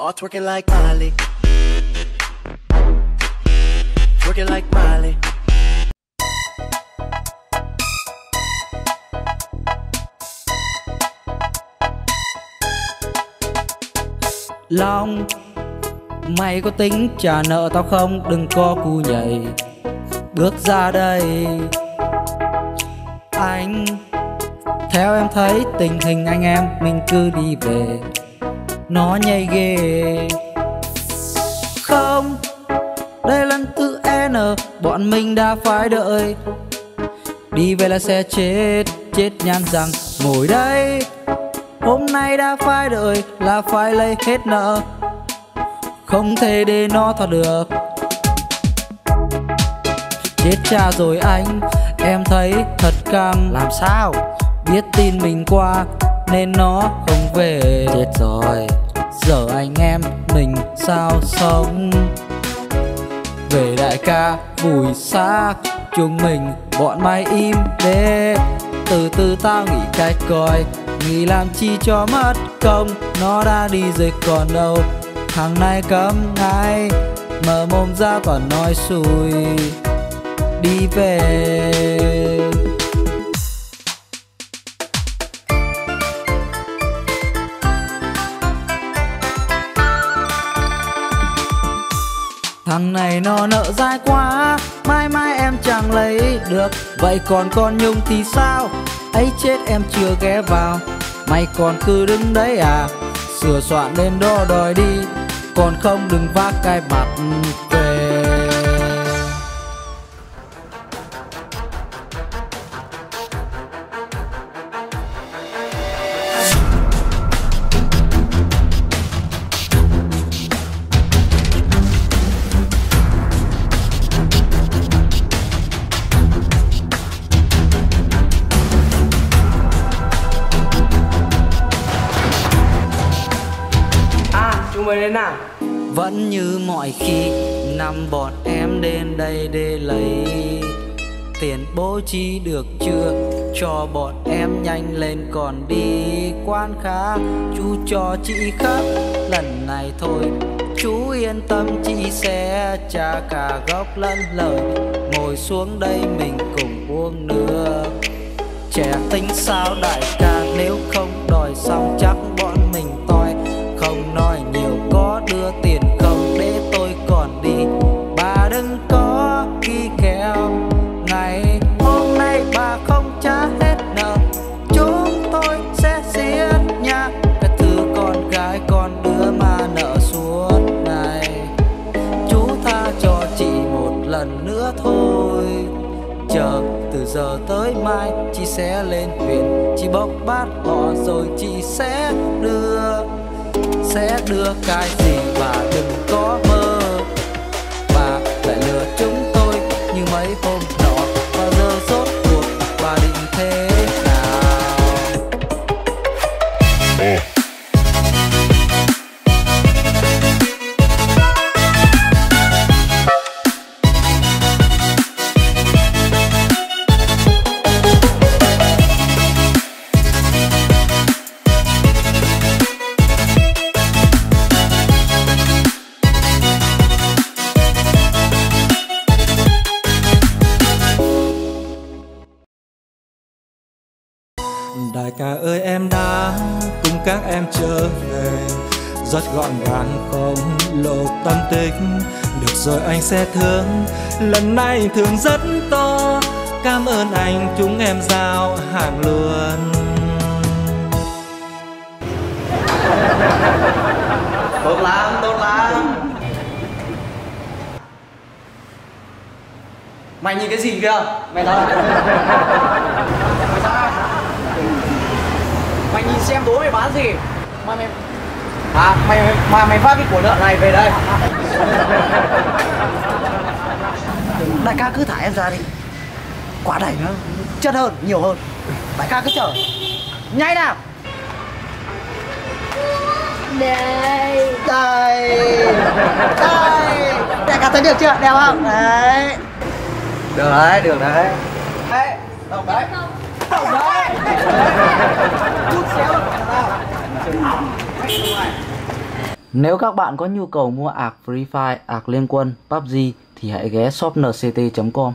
All twerking like Miley, twerking like Miley. Long, mày có tính trả nợ tao không? Đừng co cú nhảy, bước ra đây. Anh, theo em thấy tình hình anh em mình cứ đi về, nó nhây ghê. Không, đây lần thứ N, bọn mình đã phải đợi. Đi về là sẽ chết, chết nhan rằng ngồi đây. Hôm nay đã phải đợi là phải lấy hết nợ, không thể để nó thoát được. Chết cha rồi anh, em thấy thật cam. Làm sao biết tin mình qua nên nó không về. Chết rồi, giờ anh em mình sao sống? Về đại ca vùi xác chúng mình, bọn mày im đê. Từ từ tao nghĩ cách coi, nghĩ làm chi cho mất công. Nó đã đi dịch còn đâu, thằng này cấm ngay. Mở mồm ra toàn nói xùi, đi về. Thằng này nó nợ dai quá, mai mai em chẳng lấy được. Vậy còn con Nhung thì sao? Ấy chết em chưa ghé vào, mày còn cứ đứng đấy à? Sửa soạn lên đó đòi đi, còn không đừng vác cái mặt về. Vẫn như mọi khi, năm bọn em đến đây để lấy tiền. Bố trí được chưa cho bọn em nhanh lên, còn đi quán khá chú cho chị khắp. Lần này thôi chú yên tâm, chị sẽ trả cả gốc lẫn lời. Ngồi xuống đây mình cùng uống nữa. Trẻ tính sao đại ca, nếu không đòi xong chắc bọn mình toi. Không nói nhiều có đưa tiền không để tôi còn đi. Bà đừng có ghi kèo, ngày hôm nay bà không trả hết nợ, chúng tôi sẽ giết nha. Cái thứ con gái con đứa mà nợ suốt ngày. Chú tha cho chị một lần nữa thôi. Chờ từ giờ tới mai chị sẽ lên huyện, chị bốc bát họ rồi chị sẽ đưa cái gì bà đừng có mơ. Bà lại lừa chúng tôi như mấy hôm nọ, và giờ rốt cuộc bà định thế nào? Đại ca ơi, em đã cùng các em trở về rất gọn gàng, không lộ tâm tính. Được rồi anh sẽ thương, lần này thương rất to. Cảm ơn anh, chúng em giao hàng luôn. Tốt lắm, tốt lắm. Mày nhìn cái gì kìa? Mày nói mày nhìn xem bố mày bán gì mà mày mày phát cái của nợ này về đây. Đại ca cứ thả em ra đi, quá đẩy nó chất hơn, nhiều hơn. Đại ca cứ chở nhanh nào. Đây đây đây, đại ca thấy được chưa? Đeo không? Đấy được đấy, được đấy. Đấy đồng đấy, đồng đấy. Chút xéo là phải làm sao? Nếu các bạn có nhu cầu mua ạc Free Fire, ạc Liên Quân, PUBG thì hãy ghé shopnct.com.